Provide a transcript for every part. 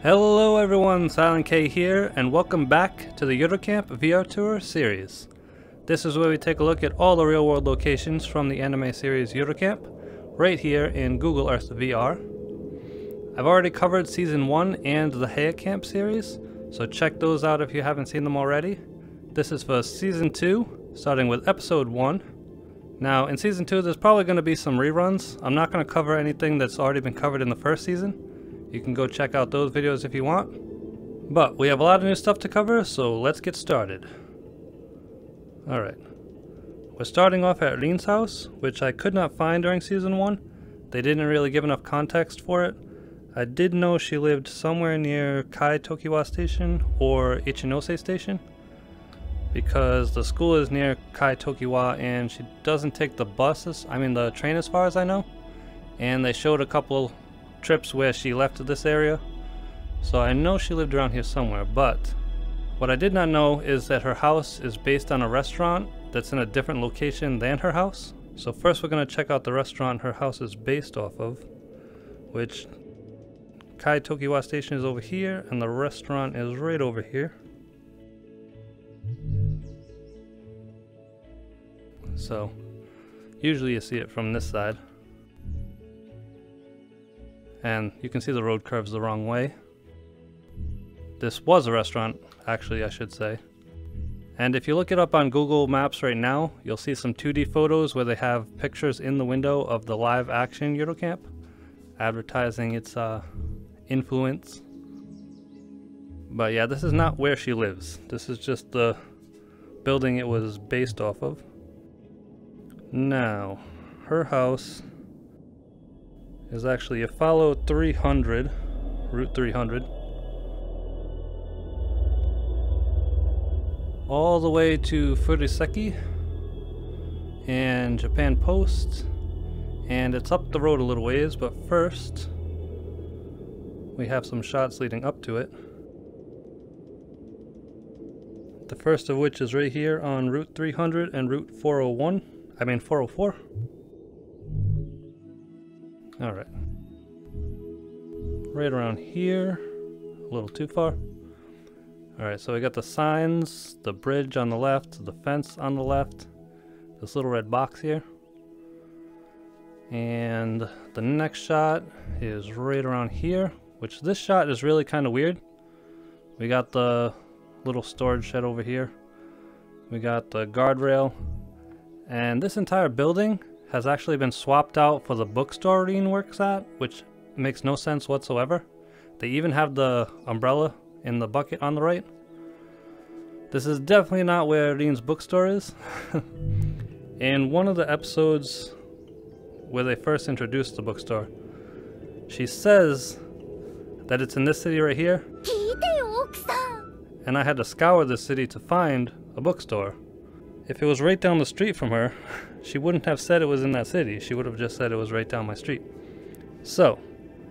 Hello everyone, SilentK here, and welcome back to the Yuru Camp VR Tour series. This is where we take a look at all the real world locations from the anime series Yuru Camp, right here in Google Earth VR. I've already covered Season 1 and the Hida Camp series, so check those out if you haven't seen them already. This is for Season 2, starting with Episode 1. Now, in Season 2 there's probably going to be some reruns. I'm not going to cover anything that's already been covered in the first season. You can go check out those videos if you want. But we have a lot of new stuff to cover, so let's get started. Alright. We're starting off at Rin's house, which I could not find during Season 1. They didn't really give enough context for it. I did know she lived somewhere near Kai Tokiwa Station or Ichinose Station, because the school is near Kai Tokiwa and she doesn't take the train as far as I know. And they showed a couple trips where she left this area, so I know she lived around here somewhere. But what I did not know is that her house is based on a restaurant that's in a different location than her house. So first we're going to check out the restaurant her house is based off of, which Kai Tokiwa Station is over here and the restaurant is right over here. So usually you see it from this side. And you can see the road curves the wrong way. This was a restaurant, actually, I should say. And if you look it up on Google Maps right now, you'll see some 2D photos where they have pictures in the window of the live action Yuru Camp, advertising its influence. But yeah, this is not where she lives. This is just the building it was based off of. Now, her house is actually, you follow Route 300, all the way to Furiseki and Japan Post, and it's up the road a little ways, but first we have some shots leading up to it. The first of which is right here on Route 300 and Route 404. Alright, right around here, a little too far. Alright, so we got the signs, the bridge on the left, the fence on the left, this little red box here. And the next shot is right around here, which this shot is really kind of weird. We got the little storage shed over here, we got the guardrail, and this entire building has actually been swapped out for the bookstore Rin works at, which makes no sense whatsoever. They even have the umbrella in the bucket on the right. This is definitely not where Rin's bookstore is. In one of the episodes where they first introduced the bookstore, she says that it's in this city right here, and I had to scour this city to find a bookstore. If it was right down the street from her, she wouldn't have said it was in that city. She would have just said it was right down my street. So,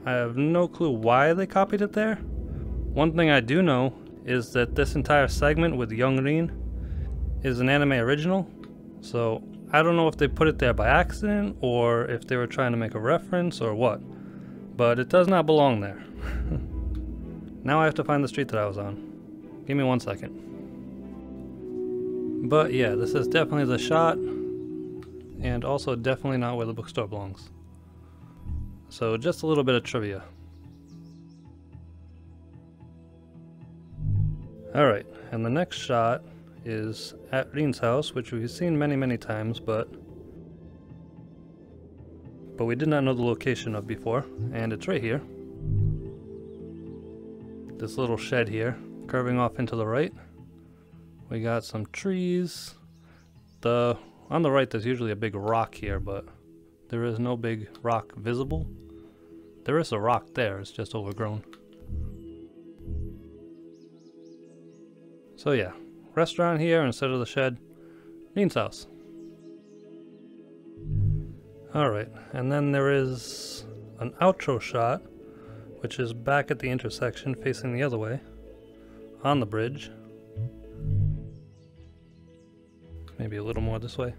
I have no clue why they copied it there. One thing I do know is that this entire segment with Young Rin is an anime original. So, I don't know if they put it there by accident or if they were trying to make a reference or what. But it does not belong there. Now I have to find the street that I was on. Give me 1 second. But yeah, this is definitely the shot. And also definitely not where the bookstore belongs. So just a little bit of trivia. Alright, and the next shot is at Rin's house, which we've seen many times, but we did not know the location of before, and it's right here. This little shed here, curving off into the right. We got some trees. On the right, there's usually a big rock here, but there is no big rock visible. There is a rock there, it's just overgrown. So yeah, restaurant here instead of the shed, Rin's house. Alright, and then there is an outro shot, which is back at the intersection facing the other way, on the bridge. Maybe a little more this way.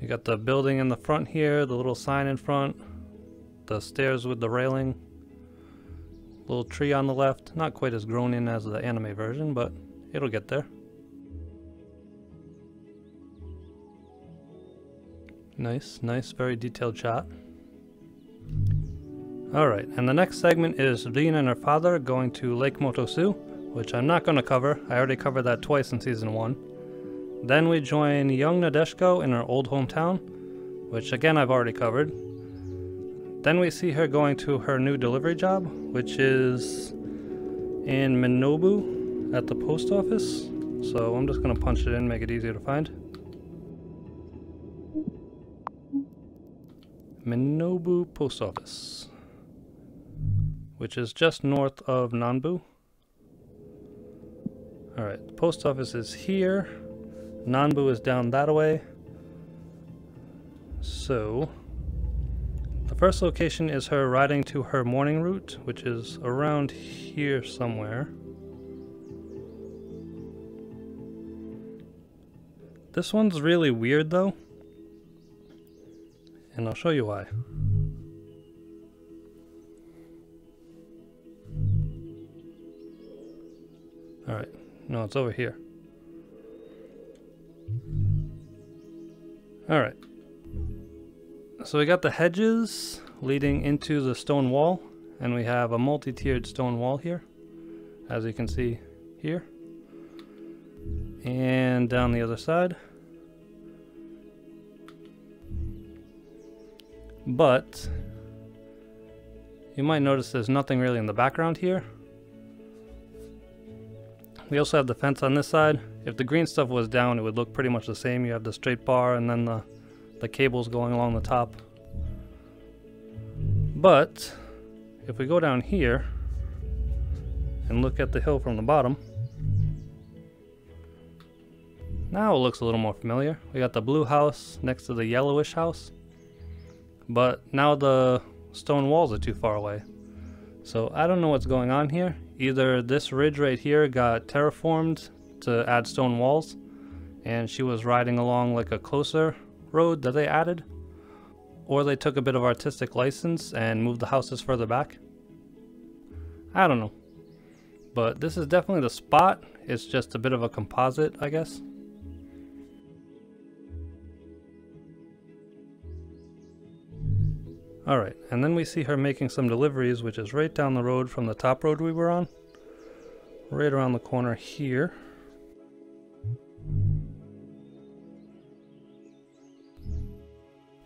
You got the building in the front here, the little sign in front, the stairs with the railing, Little tree on the left, not quite as grown in as the anime version, but it'll get there. Nice, nice, very detailed shot. Alright, and the next segment is Rin and her father going to Lake Motosu, which I'm not going to cover. I already covered that twice in Season 1. Then we join young Nadeshiko in her old hometown, which again I've already covered. Then we see her going to her new delivery job, which is in Minobu at the post office. So I'm just going to punch it in, make it easier to find. Minobu Post Office, which is just north of Nanbu. Alright, the post office is here. Nanbu is down that way. So, the first location is her riding to her morning route, which is around here somewhere. This one's really weird though, and I'll show you why. Alright, no, it's over here. Alright, so we got the hedges leading into the stone wall, and we have a multi-tiered stone wall here, as you can see here, and down the other side. But you might notice there's nothing really in the background here. We also have the fence on this side. If the green stuff was down, it would look pretty much the same. You have the straight bar and then the cables going along the top. But if we go down here and look at the hill from the bottom, now it looks a little more familiar. We got the blue house next to the yellowish house. But now the stone walls are too far away, so I don't know what's going on here. Either this ridge right here got terraformed to add stone walls, and she was riding along like a closer road that they added, or they took a bit of artistic license and moved the houses further back. I don't know, but this is definitely the spot. It's just a bit of a composite, I guess. Alright, and then we see her making some deliveries, which is right down the road from the top road we were on. Right around the corner here.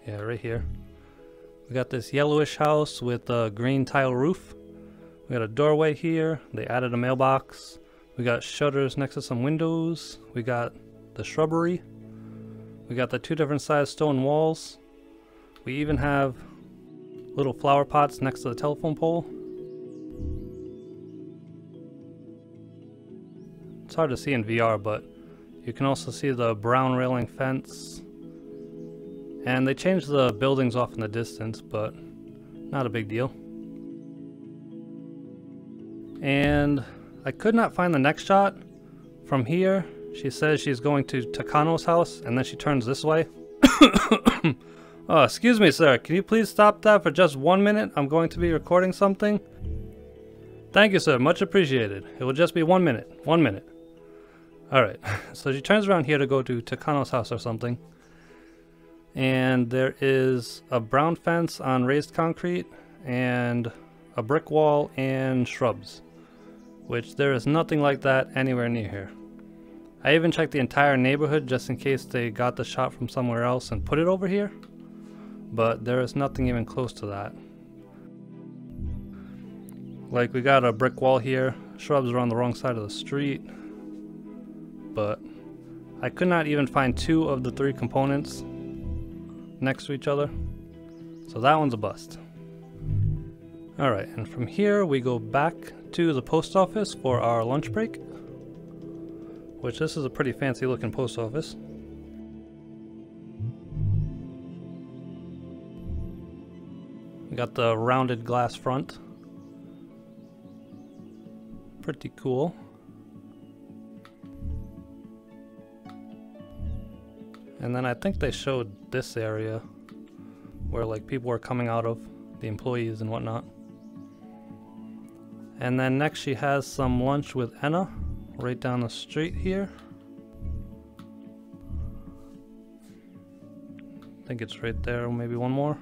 Yeah, right here. We got this yellowish house with a green tile roof. We got a doorway here. They added a mailbox. We got shutters next to some windows. We got the shrubbery. We got the two different sized stone walls. We even have little flower pots next to the telephone pole. It's hard to see in VR, but you can also see the brown railing fence. And they changed the buildings off in the distance, but not a big deal. And I could not find the next shot. From here, she says she's going to Takano's house, and then she turns this way. Oh, excuse me, sir. Can you please stop that for just 1 minute? I'm going to be recording something. Thank you, sir. Much appreciated. It will just be 1 minute. 1 minute. Alright, so she turns around here to go to Takano's house or something. And there is a brown fence on raised concrete and a brick wall and shrubs, which there is nothing like that anywhere near here. I even checked the entire neighborhood just in case they got the shot from somewhere else and put it over here. But there is nothing even close to that. Like, we got a brick wall here, shrubs are on the wrong side of the street, but I could not even find two of the three components next to each other, so that one's a bust. Alright, and from here we go back to the post office for our lunch break, which this is a pretty fancy looking post office. Got the rounded glass front. Pretty cool. And then I think they showed this area where like people were coming out of, the employees and whatnot. And then next she has some lunch with Ena, right down the street here. I think it's right there, maybe one more.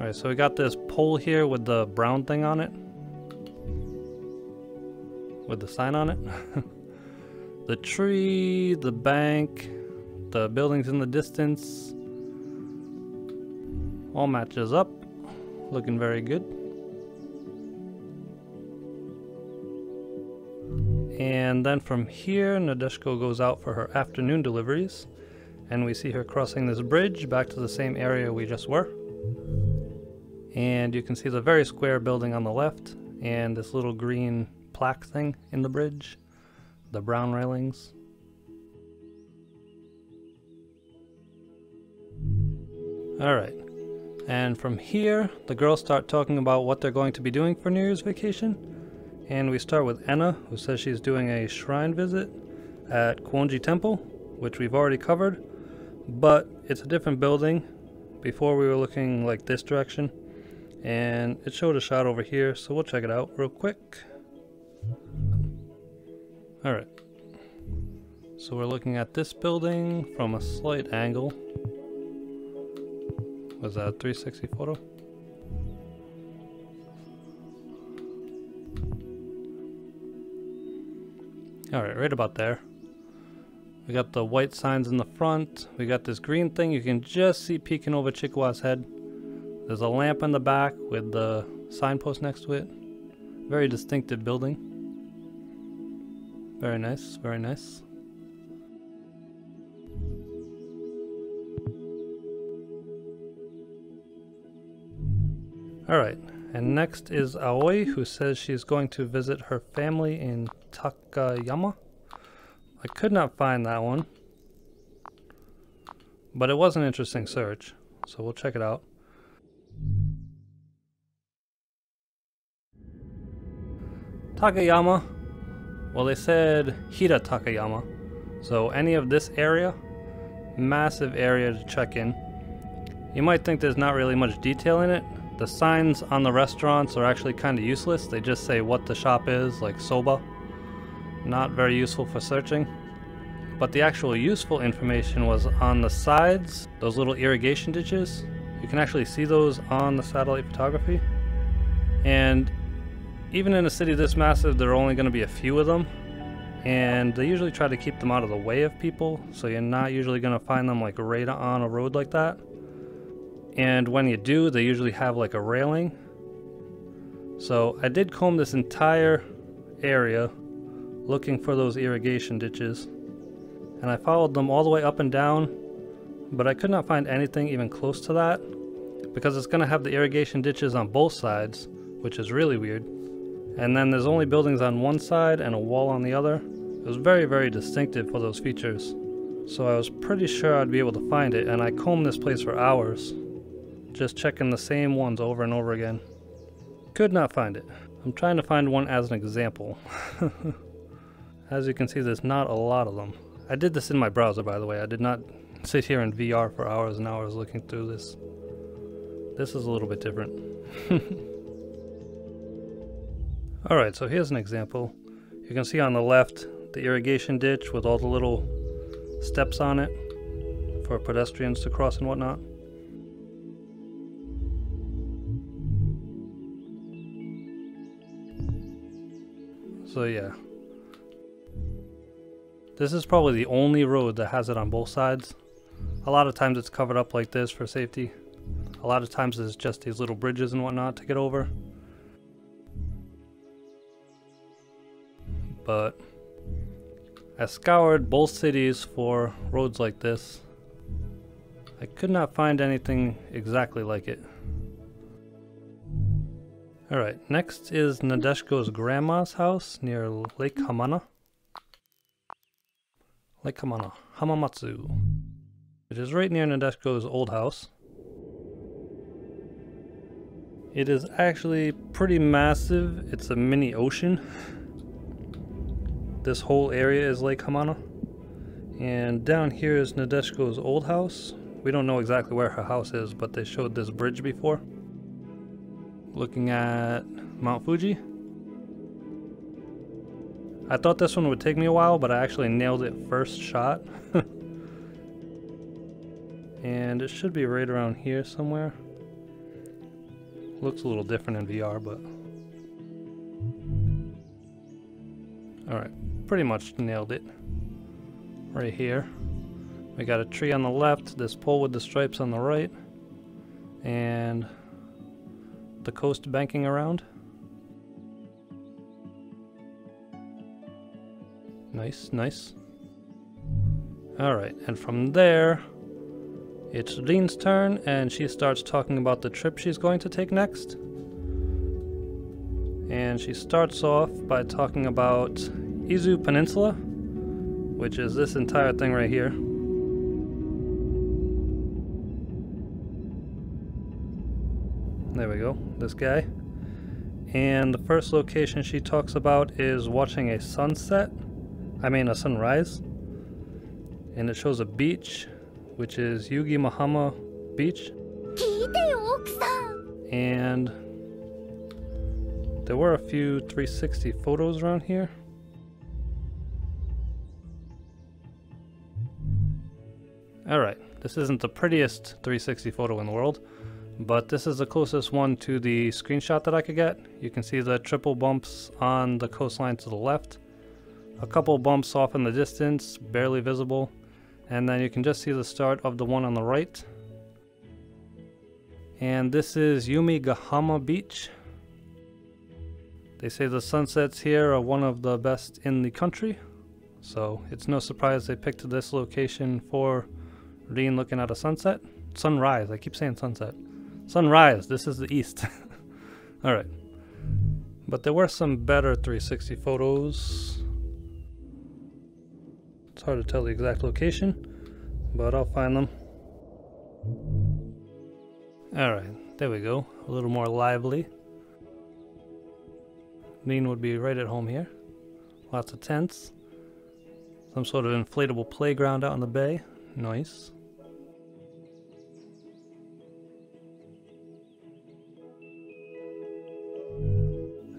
Alright, so we got this pole here with the brown thing on it. With the sign on it. The tree, the bank, the buildings in the distance. All matches up. Looking very good. And then from here, Nadeshiko goes out for her afternoon deliveries. And we see her crossing this bridge back to the same area we just were. And you can see the very square building on the left and this little green plaque thing in the bridge, the brown railings. Alright, and from here the girls start talking about what they're going to be doing for New Year's vacation, and we start with Ena, who says she's doing a shrine visit at Kuonji Temple, which we've already covered, but it's a different building. Before we were looking like this direction, and it showed a shot over here, so we'll check it out real quick. Alright, so we're looking at this building from a slight angle. Was that a 360 photo? Alright, right about there. We got the white signs in the front. We got this green thing you can just see peeking over Chikuwa's head. There's a lamp in the back with the signpost next to it. Very distinctive building. Very nice, very nice. Alright, and next is Aoi, who says she's going to visit her family in Takayama. I could not find that one, but it was an interesting search, so we'll check it out. Takayama, well, they said Hida Takayama, so any of this area, massive area to check in. You might think there's not really much detail in it. The signs on the restaurants are actually kind of useless. They just say what the shop is, like soba. Not very useful for searching, but the actual useful information was on the sides, those little irrigation ditches. You can actually see those on the satellite photography, and even in a city this massive there are only going to be a few of them, and they usually try to keep them out of the way of people, so you're not usually going to find them like right on a road like that. And when you do, they usually have like a railing. So I did comb this entire area looking for those irrigation ditches, and I followed them all the way up and down, but I could not find anything even close to that, because it's going to have the irrigation ditches on both sides, which is really weird, and then there's only buildings on one side and a wall on the other. It was very, very distinctive for those features, so I was pretty sure I'd be able to find it, and I combed this place for hours, just checking the same ones over and over again. Could not find it. I'm trying to find one as an example. As you can see, there's not a lot of them. I did this in my browser, by the way. I did not sit here in VR for hours and hours looking through this. This is a little bit different. Alright, so here's an example. You can see on the left the irrigation ditch with all the little steps on it for pedestrians to cross and whatnot. So yeah. This is probably the only road that has it on both sides. A lot of times it's covered up like this for safety. A lot of times there's just these little bridges and whatnot to get over. But I scoured both cities for roads like this. I could not find anything exactly like it. Alright, next is Nadeshiko's grandma's house near Lake Hamana. Lake Hamana, Hamamatsu. It is right near Nadeshiko's old house. It is actually pretty massive. It's a mini ocean. This whole area is Lake Hamana. And down here is Nadeshiko's old house. We don't know exactly where her house is, but they showed this bridge before. looking at Mount Fuji. I thought this one would take me a while, but I actually nailed it first shot. And it should be right around here somewhere. Looks a little different in VR, but... Alright, pretty much nailed it. Right here. We got a tree on the left, this pole with the stripes on the right, and the coast banking around. Nice, nice. Alright, and from there, it's Rin's turn, and she starts talking about the trip she's going to take next. And she starts off by talking about Izu Peninsula, which is this entire thing right here. There we go, this guy. And the first location she talks about is watching a sunset, I mean a sunrise. And it shows a beach, which is Yumigahama Beach. And there were a few 360 photos around here. Alright, this isn't the prettiest 360 photo in the world, but this is the closest one to the screenshot that I could get. You can see the triple bumps on the coastline to the left, a couple bumps off in the distance, barely visible, and then you can just see the start of the one on the right. And this is Yumigahama Beach. They say the sunsets here are one of the best in the country, so it's no surprise they picked this location for Rin looking at a sunset. Sunrise, I keep saying sunset. Sunrise, this is the east. Alright. But there were some better 360 photos. It's hard to tell the exact location, but I'll find them. Alright, there we go. A little more lively. Rin would be right at home here. Lots of tents. Some sort of inflatable playground out in the bay. Nice.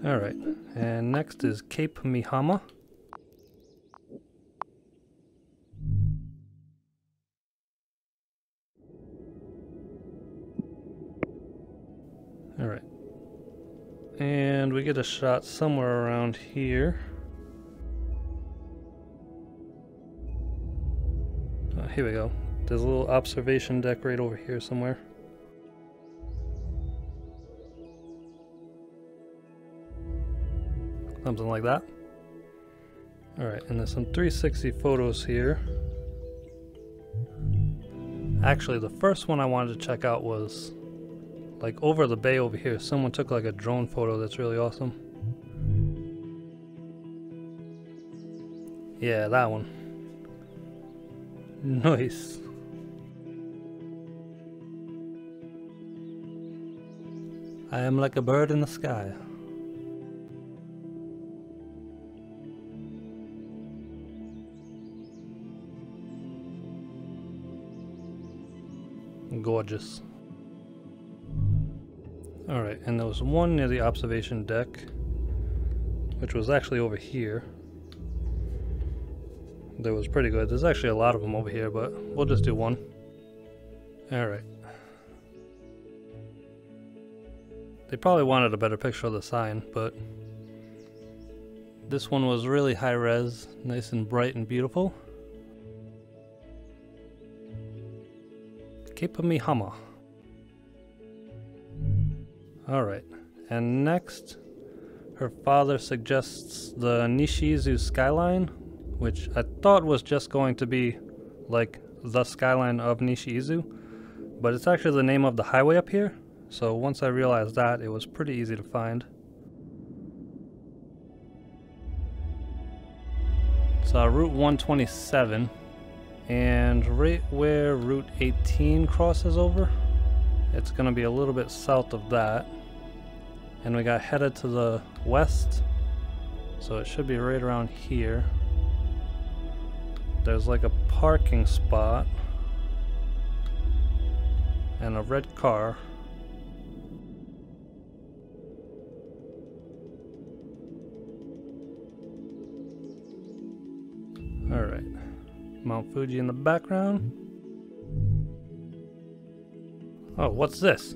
Alright, and next is Cape Mihama. Alright. And we get a shot somewhere around here. Oh, here we go. There's a little observation deck right over here somewhere. Something like that. Alright, and there's some 360 photos here. Actually, the first one I wanted to check out was like over the bay over here. Someone took like a drone photo that's really awesome. Yeah, that one. Nice. I am like a bird in the sky. Gorgeous. Alright, and there was one near the observation deck, which was actually over here. That was pretty good. There's actually a lot of them over here, but we'll just do one. Alright. They probably wanted a better picture of the sign, but this one was really high res, nice and bright and beautiful. Cape Mihama. Alright, and next her father suggests the Nishiizu Skyline, which I thought was just going to be like the skyline of Nishiizu, but it's actually the name of the highway up here, so once I realized that, it was pretty easy to find. It's Route 127. And right where Route 18 crosses over, it's going to be a little bit south of that. And we got headed to the west, so it should be right around here. There's like a parking spot and a red car. Mount Fuji in the background. Oh, what's this?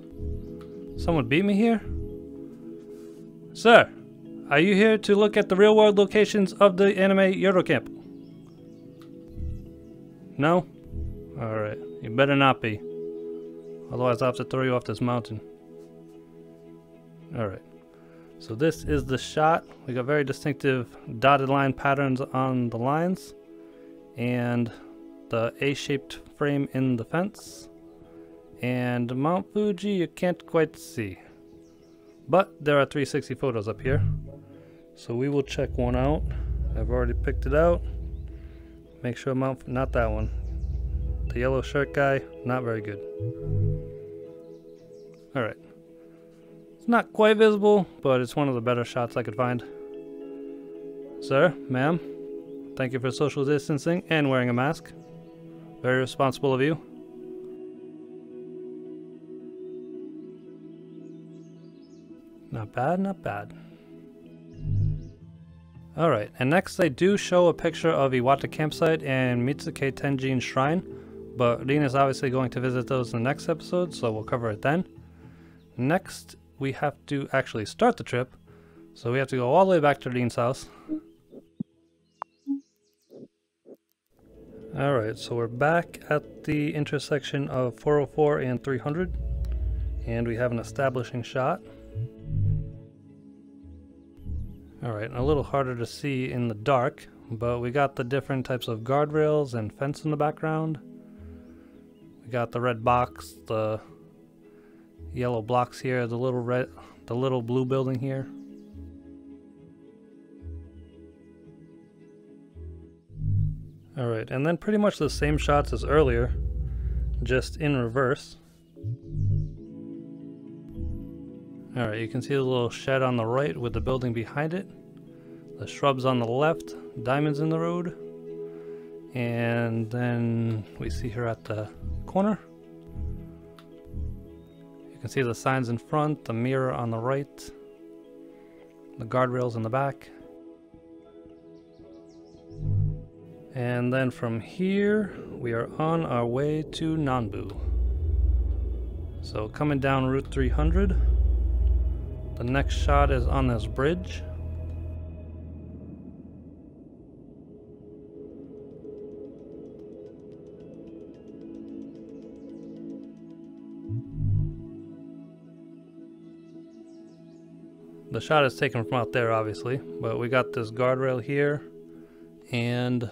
Someone beat me here? Sir, are you here to look at the real world locations of the anime Yuru Camp? No? Alright, you better not be. Otherwise I'll have to throw you off this mountain. Alright, so this is the shot. We got very distinctive dotted line patterns on the lines and the A-shaped frame in the fence. And Mount Fuji you can't quite see, but there are 360 photos up here, so we will check one out. I've already picked it out. Make sure Mount, not that one, the yellow shirt guy, not very good. Alright, it's not quite visible, but it's one of the better shots I could find. Sir, ma'am, thank you for social distancing and wearing a mask. Very responsible of you. Not bad, not bad. Alright, and next they do show a picture of Iwata Campsite and Mitsuke Tenjin Shrine, but Rin is obviously going to visit those in the next episode, so we'll cover it then. Next, we have to actually start the trip, so we have to go all the way back to Rin's house. Alright, so we're back at the intersection of 404 and 300, and we have an establishing shot. Alright, a little harder to see in the dark, but we got the different types of guardrails and fence in the background. We got the red box, the yellow blocks here, the little blue building here. Alright, and then pretty much the same shots as earlier, just in reverse. Alright, you can see the little shed on the right with the building behind it, the shrubs on the left, diamonds in the road, and then we see her at the corner. You can see the signs in front, the mirror on the right, the guardrails in the back. And then from here, we are on our way to Nanbu. So coming down Route 300. The next shot is on this bridge. The shot is taken from out there obviously, but we got this guardrail here and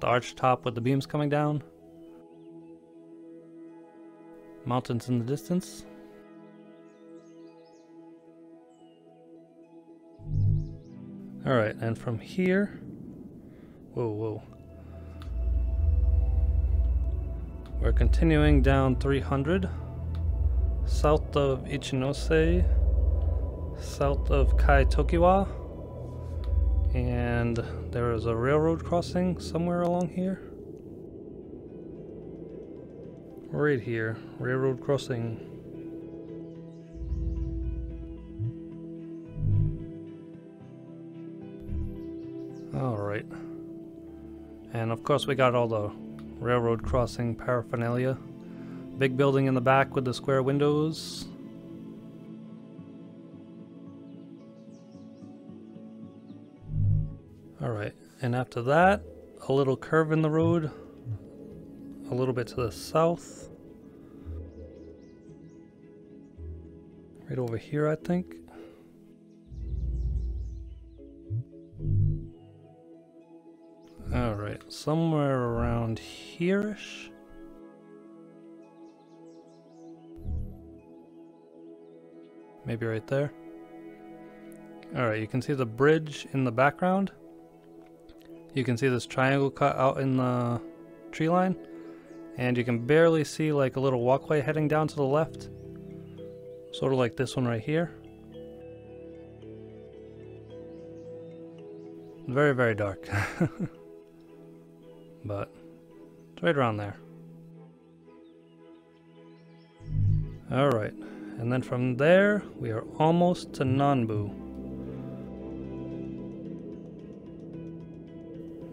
the arch top with the beams coming down. Mountains in the distance. Alright, and from here, whoa, we're continuing down 300, south of Ichinose, south of Kai Tokiwa, and there is a railroad crossing somewhere along here. Right here, railroad crossing. Alright, and of course we got all the railroad crossing paraphernalia. Big building in the back with the square windows. Alright, and after that, a little curve in the road, a little bit to the south. Right over here, I think. Alright, somewhere around here-ish. Maybe right there. Alright, you can see the bridge in the background. You can see this triangle cut out in the tree line. And you can barely see like a little walkway heading down to the left. Sort of like this one right here. Very, very dark. But it's right around there. Alright, and then from there we are almost to Nanbu.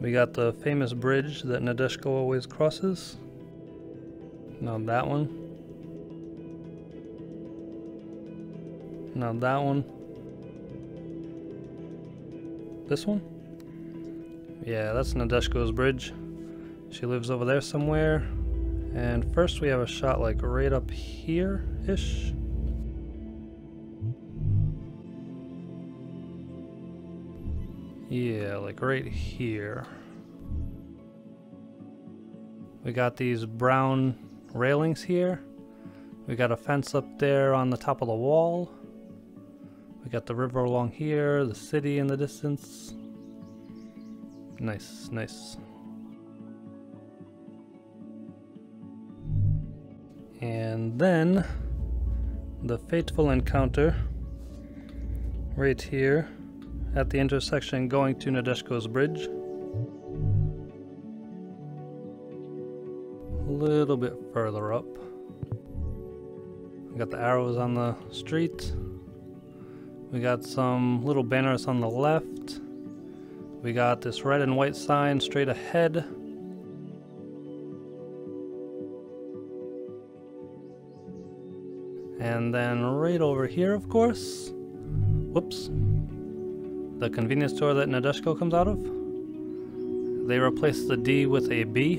We got the famous bridge that Nadeshiko always crosses. Now that one. Now that one. This one? Yeah, that's Nadeshiko's bridge. She lives over there somewhere. And first we have a shot like right up here-ish. Yeah, like right here. We got these brown railings here. We got a fence up there on the top of the wall. We got the river along here, the city in the distance. Nice, nice. And then the fateful encounter right here at the intersection going to Nadeshiko's bridge. A little bit further up. We got the arrows on the street. We got some little banners on the left. We got this red and white sign straight ahead. And then right over here, of course. Whoops. The convenience store that Nadeshiko comes out of. They replaced the D with a B,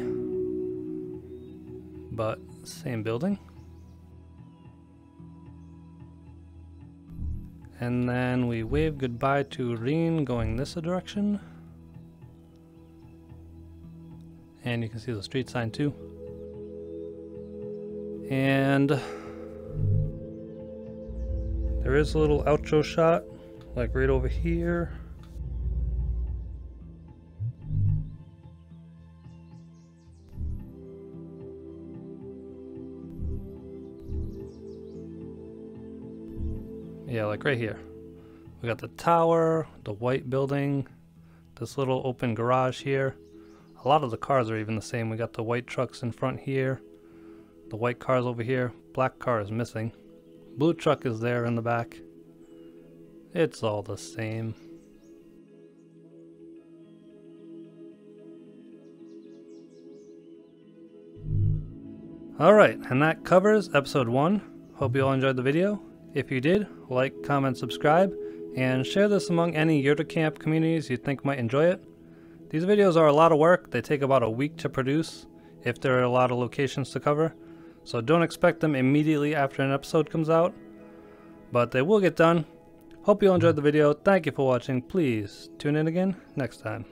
but same building. And then we wave goodbye to Rin going this direction. And you can see the street sign too. And there is a little outro shot. Like right over here. Yeah, like right here. We got the tower, the white building, this little open garage here. A lot of the cars are even the same. We got the white trucks in front here, the white cars over here. Black car is missing. Blue truck is there in the back. It's all the same. Alright, and that covers episode 1. Hope you all enjoyed the video. If you did, like, comment, subscribe, and share this among any Yuru Camp communities you think might enjoy it. These videos are a lot of work. They take about a week to produce if there are a lot of locations to cover, so don't expect them immediately after an episode comes out, but they will get done. Hope you all enjoyed the video. Thank you for watching. Please tune in again next time.